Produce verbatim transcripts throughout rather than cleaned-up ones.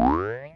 Wow!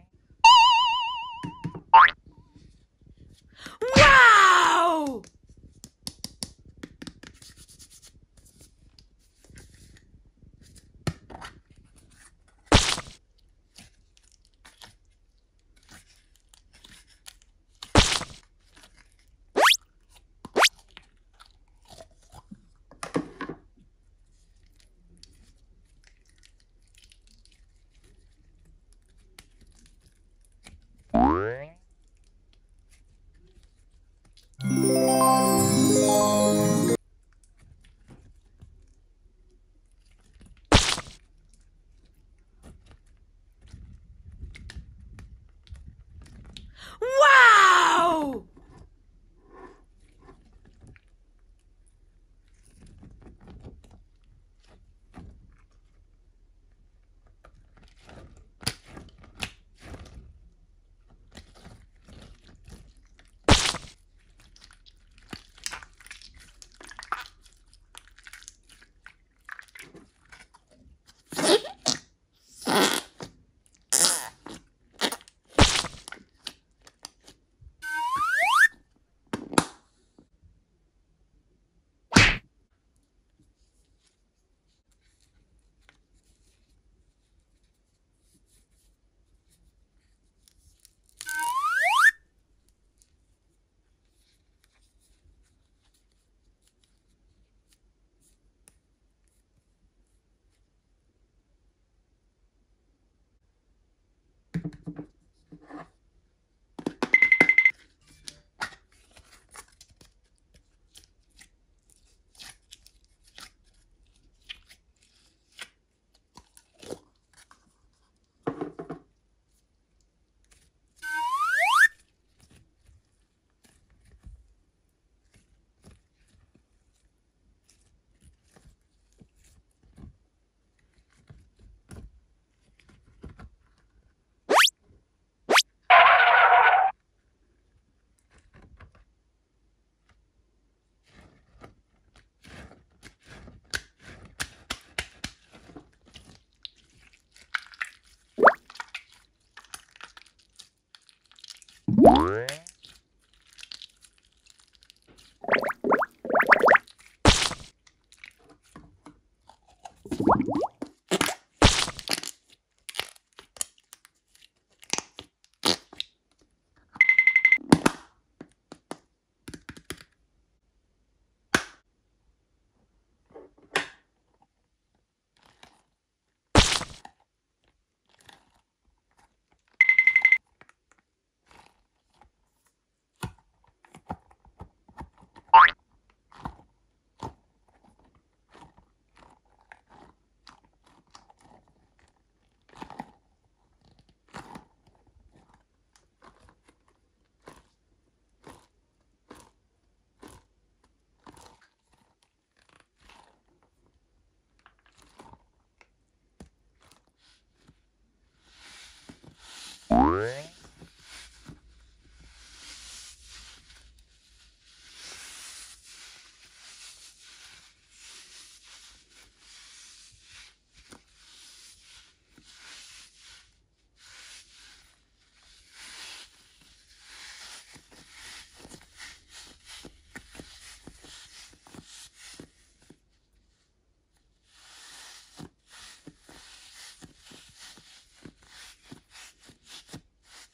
Wow!